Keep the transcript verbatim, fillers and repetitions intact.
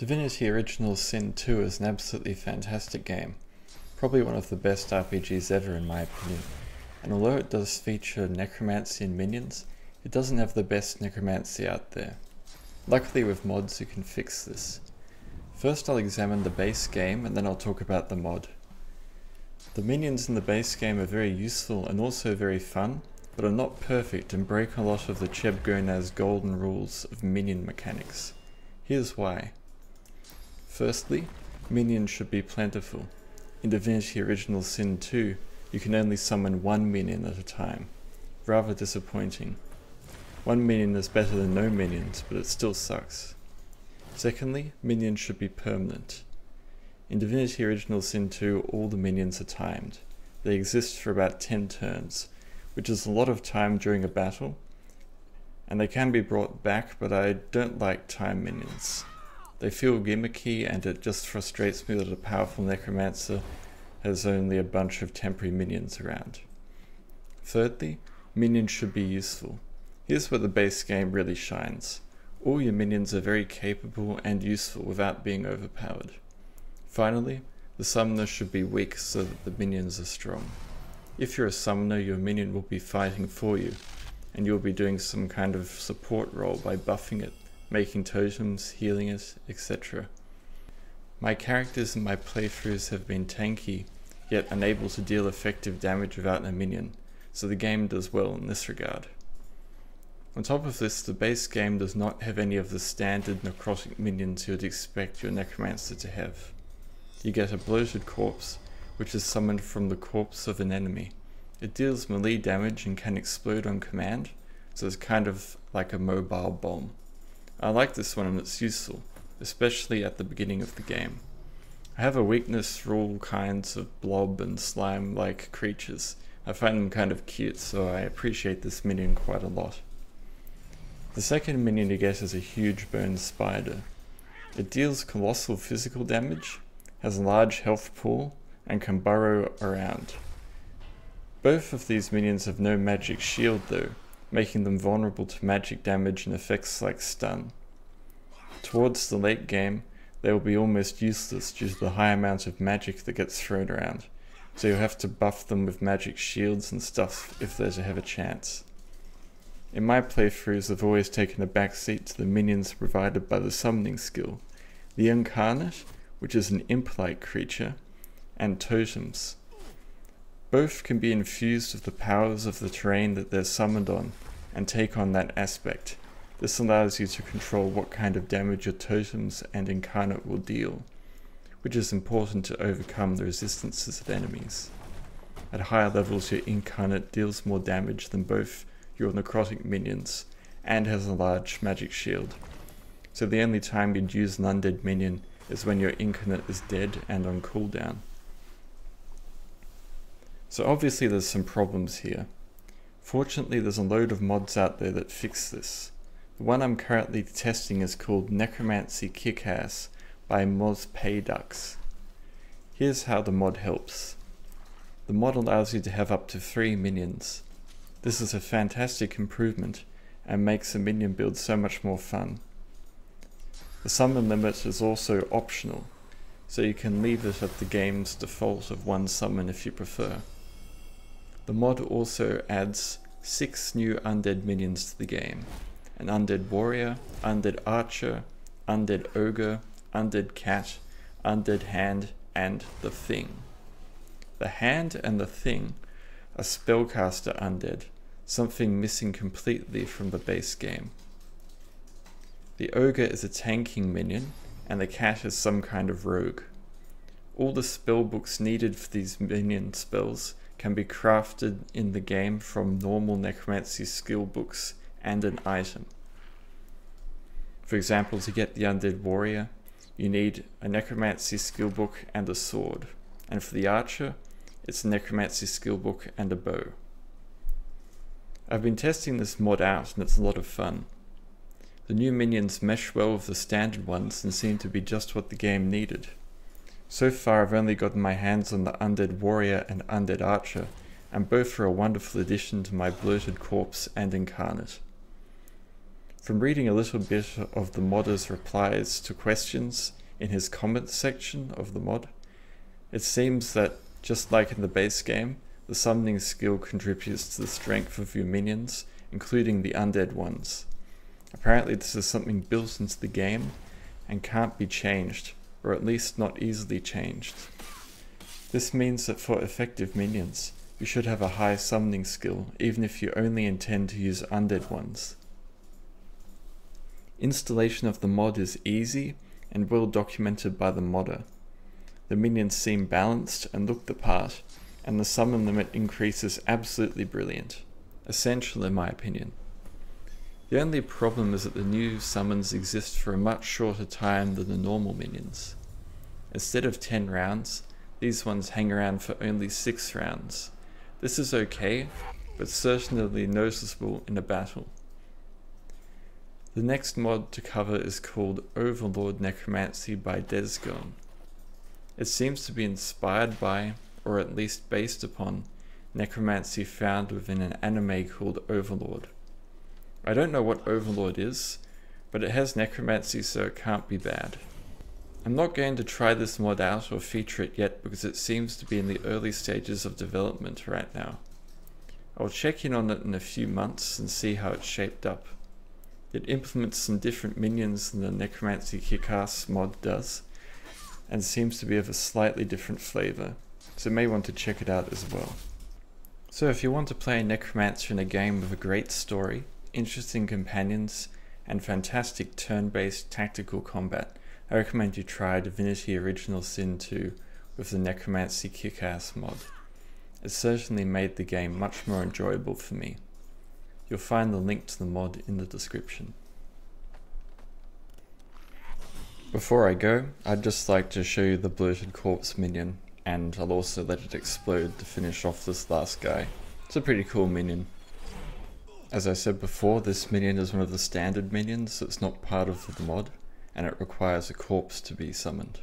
Divinity Original Sin two is an absolutely fantastic game, probably one of the best R P Gs ever in my opinion, and although it does feature necromancy and minions, it doesn't have the best necromancy out there. Luckily with mods you can fix this. First I'll examine the base game and then I'll talk about the mod. The minions in the base game are very useful and also very fun, but are not perfect and break a lot of the Cheb Gonaz golden rules of minion mechanics. Here's why. Firstly, minions should be plentiful. In Divinity Original Sin two, you can only summon one minion at a time. Rather disappointing. One minion is better than no minions, but it still sucks. Secondly, minions should be permanent. In Divinity Original Sin two, all the minions are timed. They exist for about ten turns, which is a lot of time during a battle, and they can be brought back, but I don't like time minions. They feel gimmicky, and it just frustrates me that a powerful necromancer has only a bunch of temporary minions around. Thirdly, minions should be useful. Here's where the base game really shines. All your minions are very capable and useful without being overpowered. Finally, the summoner should be weak so that the minions are strong. If you're a summoner, your minion will be fighting for you, and you'll be doing some kind of support role by buffing it, making totems, healing it, et cetera. My characters in my playthroughs have been tanky, yet unable to deal effective damage without a minion, so the game does well in this regard. On top of this, the base game does not have any of the standard necrotic minions you'd expect your necromancer to have. You get a bloated corpse, which is summoned from the corpse of an enemy. It deals melee damage and can explode on command, so it's kind of like a mobile bomb. I like this one and it's useful, especially at the beginning of the game. I have a weakness for all kinds of blob and slime-like creatures. I find them kind of cute, so I appreciate this minion quite a lot. The second minion you get is a huge bone spider. It deals colossal physical damage, has a large health pool, and can burrow around. Both of these minions have no magic shield though, making them vulnerable to magic damage and effects like stun. Towards the late game, they will be almost useless due to the high amount of magic that gets thrown around, so you'll have to buff them with magic shields and stuff if they're to have a chance. In my playthroughs, I've always taken a backseat to the minions provided by the summoning skill, the Incarnate, which is an imp-like creature, and totems. Both can be infused with the powers of the terrain that they're summoned on, and take on that aspect. This allows you to control what kind of damage your totems and incarnate will deal, which is important to overcome the resistances of enemies. At higher levels, your incarnate deals more damage than both your necrotic minions, and has a large magic shield. So the only time you'd use an undead minion is when your incarnate is dead and on cooldown. So obviously there's some problems here. Fortunately there's a load of mods out there that fix this. The one I'm currently testing is called Necromancy Kick Ass by Mospaedax. Here's how the mod helps. The mod allows you to have up to three minions. This is a fantastic improvement and makes the minion build so much more fun. The summon limit is also optional, so you can leave it at the game's default of one summon if you prefer. The mod also adds six new undead minions to the game. An undead warrior, undead archer, undead ogre, undead cat, undead hand, and the thing. The hand and the thing are spellcaster undead, something missing completely from the base game. The ogre is a tanking minion, and the cat is some kind of rogue. All the spellbooks needed for these minion spells can be crafted in the game from normal necromancy skill books and an item. For example, to get the undead warrior, you need a necromancy skill book and a sword, and for the archer, it's a necromancy skill book and a bow. I've been testing this mod out and it's a lot of fun. The new minions mesh well with the standard ones and seem to be just what the game needed. So far I've only gotten my hands on the undead warrior and undead archer, and both are a wonderful addition to my bloated corpse and incarnate. From reading a little bit of the modder's replies to questions in his comments section of the mod, it seems that, just like in the base game, the summoning skill contributes to the strength of your minions, including the undead ones. Apparently this is something built into the game and can't be changed, or at least not easily changed. This means that for effective minions, you should have a high summoning skill, even if you only intend to use undead ones. Installation of the mod is easy and well documented by the modder. The minions seem balanced and look the part, and the summon limit increase is absolutely brilliant. Essential in my opinion. The only problem is that the new summons exist for a much shorter time than the normal minions. Instead of ten rounds, these ones hang around for only six rounds. This is okay, but certainly noticeable in a battle. The next mod to cover is called Overlord Necromancy by Desgun. It seems to be inspired by, or at least based upon, necromancy found within an anime called Overlord. I don't know what Overlord is, but it has necromancy, so it can't be bad. I'm not going to try this mod out or feature it yet because it seems to be in the early stages of development right now. I'll check in on it in a few months and see how it's shaped up. It implements some different minions than the Necromancy Kick Ass mod does, and seems to be of a slightly different flavour, so you may want to check it out as well. So if you want to play a necromancer in a game with a great story, interesting companions, and fantastic turn-based tactical combat, I recommend you try Divinity Original Sin two with the Necromancy Kick Ass mod. It certainly made the game much more enjoyable for me. You'll find the link to the mod in the description. Before I go, I'd just like to show you the bloated corpse minion, and I'll also let it explode to finish off this last guy. It's a pretty cool minion. As I said before, this minion is one of the standard minions, so it's not part of the mod, and it requires a corpse to be summoned.